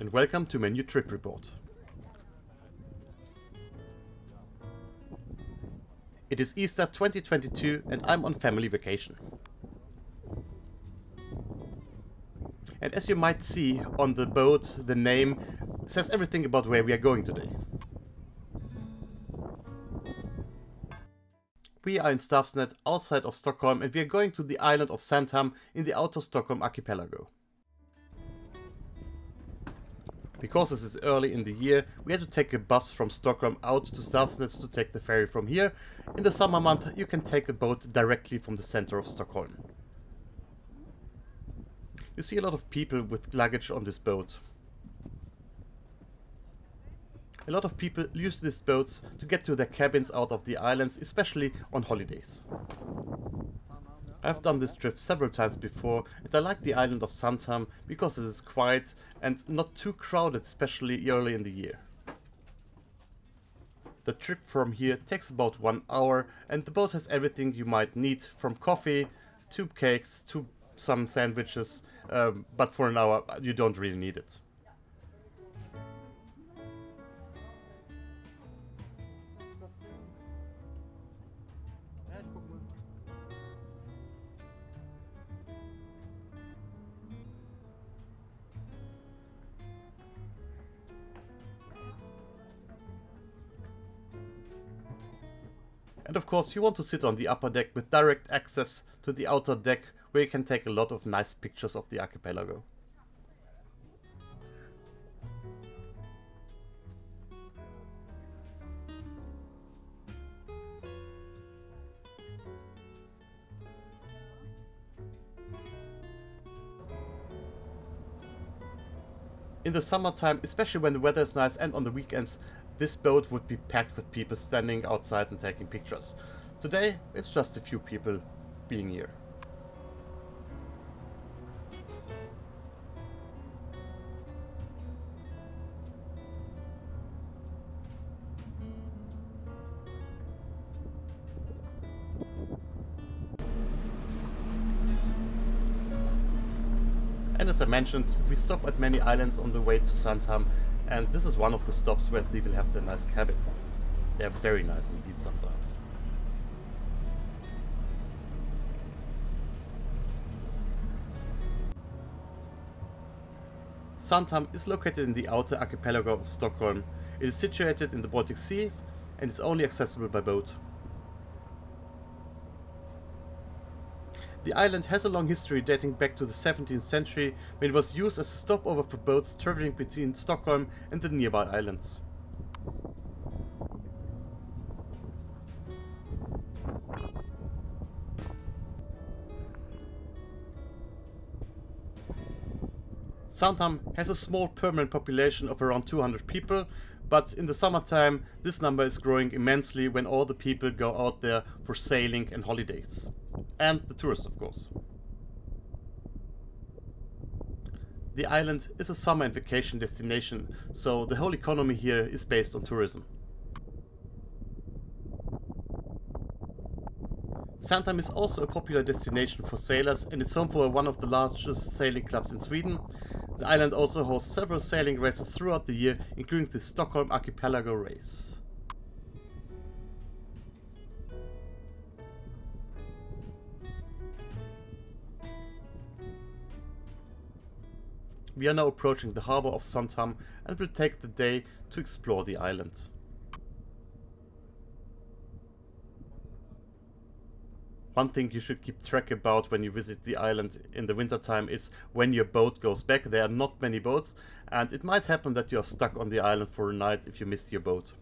and welcome to my new trip report. It is Easter 2022 and I'm on family vacation. And as you might see on the boat, the name says everything about where we are going today. We are in Stavsnäs, outside of Stockholm, and we are going to the island of Sandhamn in the outer Stockholm archipelago. Because this is early in the year, we had to take a bus from Stockholm out to Stavsnäs to take the ferry from here. In the summer month, you can take a boat directly from the center of Stockholm. You see a lot of people with luggage on this boat. A lot of people use these boats to get to their cabins out of the islands, especially on holidays. I've done this trip several times before and I like the island of Sandhamn because it is quiet and not too crowded, especially early in the year. The trip from here takes about 1 hour and the boat has everything you might need, from coffee to cakes to some sandwiches, but for an hour you don't really need it. And of course you want to sit on the upper deck with direct access to the outer deck, where you can take a lot of nice pictures of the archipelago. In the summertime, especially when the weather is nice and on the weekends, this boat would be packed with people standing outside and taking pictures. Today, it's just a few people being here. And as I mentioned, we stop at many islands on the way to Sandhamn. And this is one of the stops where people have their nice cabin. They are very nice indeed sometimes. Sandhamn is located in the outer archipelago of Stockholm. It is situated in the Baltic seas and is only accessible by boat. The island has a long history dating back to the 17th century, when it was used as a stopover for boats traveling between Stockholm and the nearby islands. Sandhamn has a small permanent population of around 200 people, but in the summertime this number is growing immensely when all the people go out there for sailing and holidays. And the tourists, of course. The island is a summer and vacation destination, so the whole economy here is based on tourism. Sandhamn is also a popular destination for sailors and it's home for one of the largest sailing clubs in Sweden. The island also hosts several sailing races throughout the year, including the Stockholm Archipelago Race. We are now approaching the harbour of Sandhamn and will take the day to explore the island. One thing you should keep track about when you visit the island in the wintertime is when your boat goes back. There are not many boats and it might happen that you are stuck on the island for a night if you missed your boat.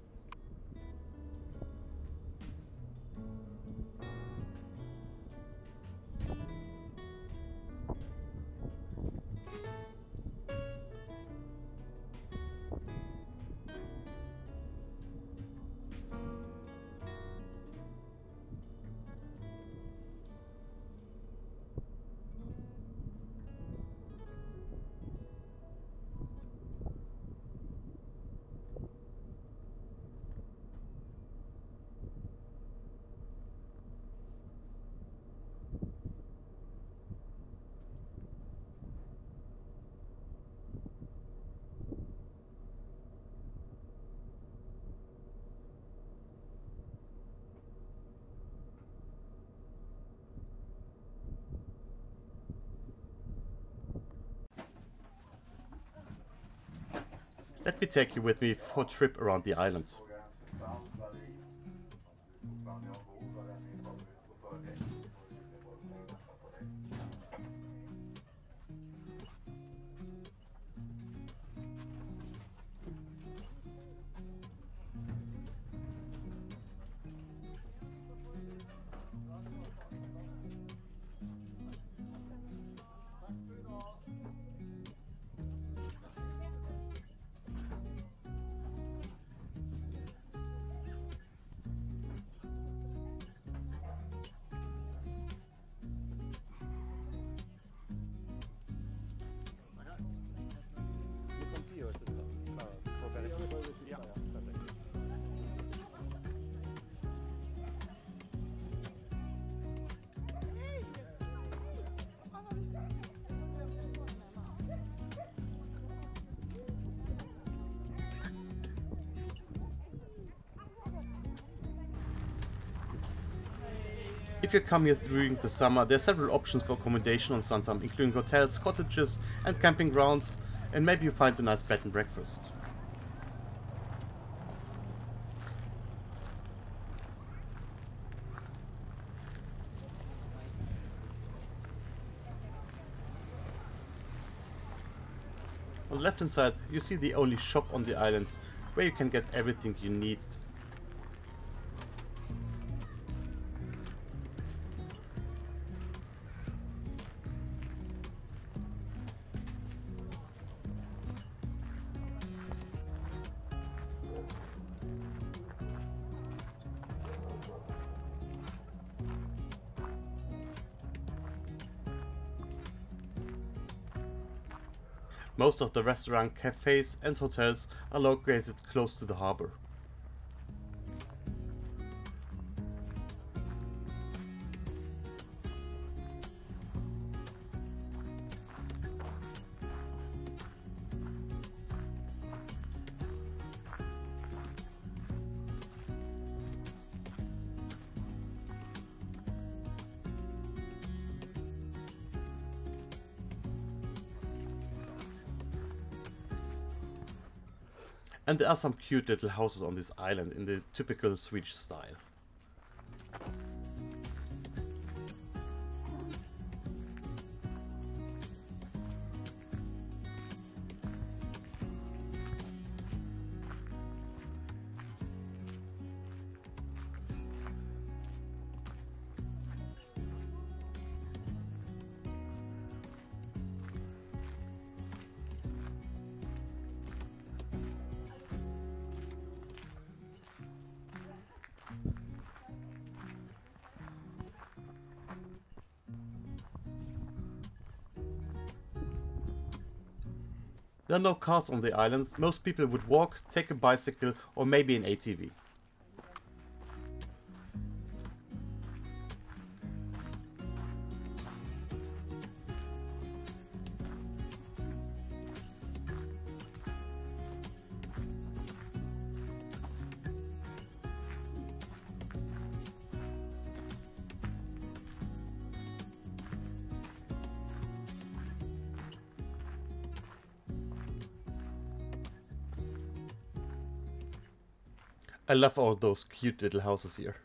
Let me take you with me for a trip around the island. If you come here during the summer, there are several options for accommodation on Sandhamn, including hotels, cottages and camping grounds, and maybe you find a nice bed and breakfast. On the left hand side you see the only shop on the island where you can get everything you need. Most of the restaurants, cafes and hotels are located close to the harbour. And there are some cute little houses on this island in the typical Swedish style. There are no cars on the island, most people would walk, take a bicycle or maybe an ATV. I love all those cute little houses here.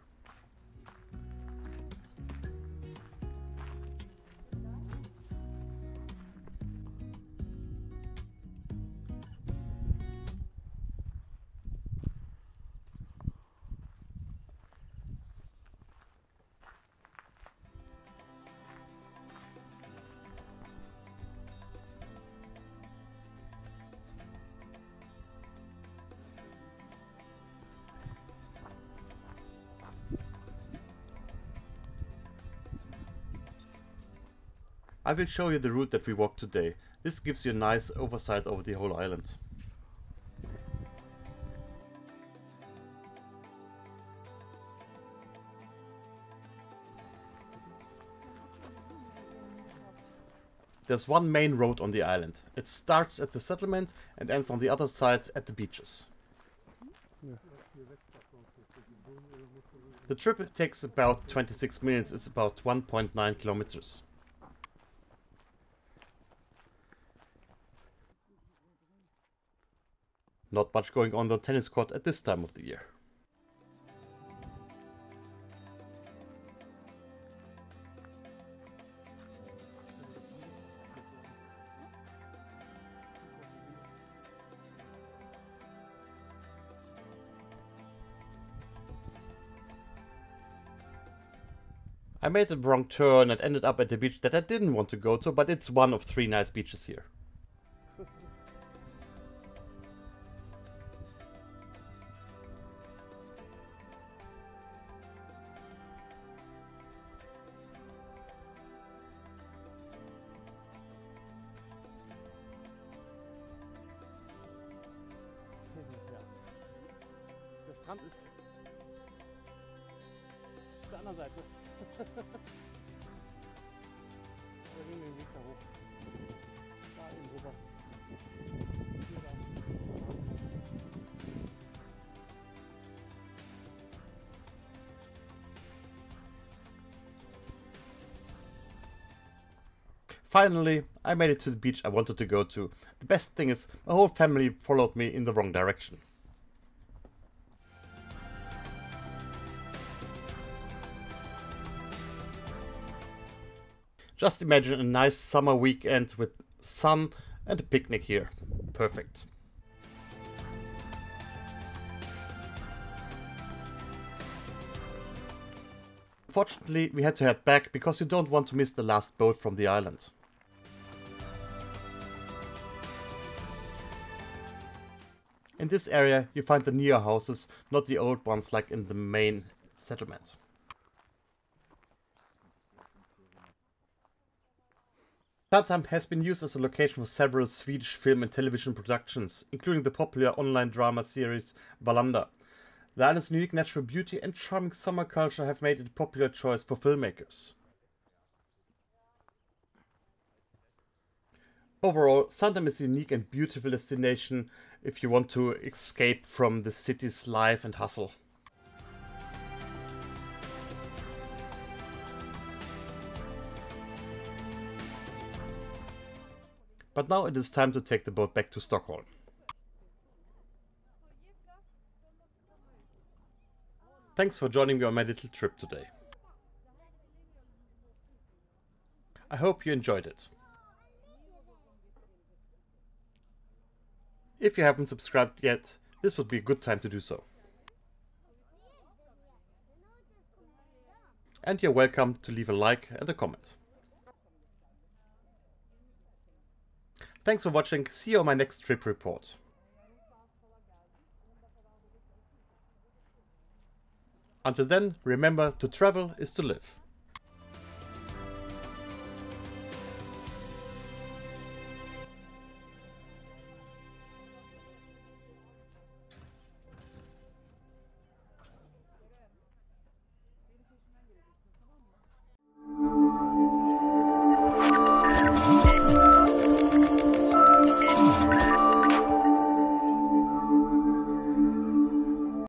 I will show you the route that we walked today. This gives you a nice oversight over the whole island. There's one main road on the island. It starts at the settlement and ends on the other side at the beaches. The trip takes about 26 minutes, it's about 1.9 kilometers. Not much going on the tennis court at this time of the year. I made the wrong turn and ended up at the beach that I didn't want to go to, but it's one of three nice beaches here. Finally, I made it to the beach I wanted to go to. The best thing is, my whole family followed me in the wrong direction. Just imagine a nice summer weekend with sun and a picnic here. Perfect. Fortunately, we had to head back because you don't want to miss the last boat from the island. In this area, you find the newer houses, not the old ones like in the main settlement. Sandhamn has been used as a location for several Swedish film and television productions, including the popular online drama series Valanda. The island's unique natural beauty and charming summer culture have made it a popular choice for filmmakers. Overall, Sandhamn is a unique and beautiful destination if you want to escape from the city's life and hustle. But now it is time to take the boat back to Stockholm. Thanks for joining me on my little trip today. I hope you enjoyed it. If you haven't subscribed yet, this would be a good time to do so. And you're welcome to leave a like and a comment. Thanks for watching, see you on my next trip report. Until then, remember, to travel is to live.